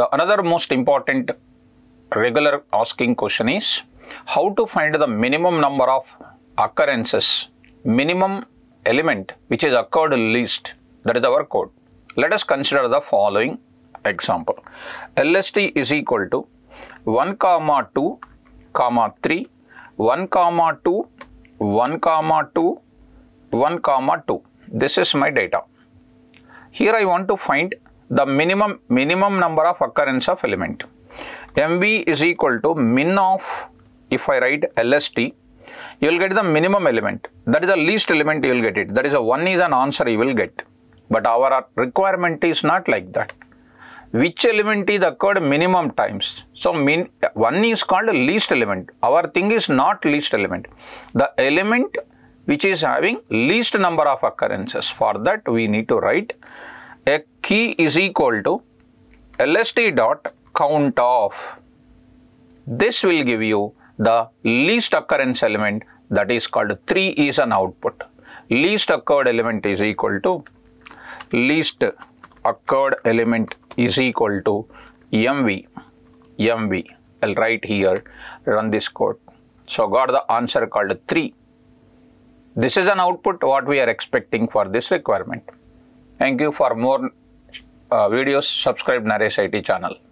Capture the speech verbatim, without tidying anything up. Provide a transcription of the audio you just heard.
The another most important regular asking question is how to find the minimum number of occurrences, minimum element which is occurred least. That is our code. Let us consider the following example. L S T is equal to one comma two comma three, one comma two, one comma two, one comma two. This is my data. Here I want to find the minimum minimum number of occurrence of element. M B is equal to min of, if I write L S T, you will get the minimum element. That is the least element you will get it. That is a one is an answer you will get. But our requirement is not like that. Which element is occurred minimum times? So min one is called least element. Our thing is not least element. The element which is having least number of occurrences. For that we need to write a key is equal to L S T dot count of. This will give you the least occurrence element, that is called three is an output. Least occurred element is equal to least occurred element is equal to M V. M V. I'll write here, run this code. So got the answer called three. This is an output what we are expecting for this requirement. Thank you. For more uh, videos, subscribe Naresh I T channel.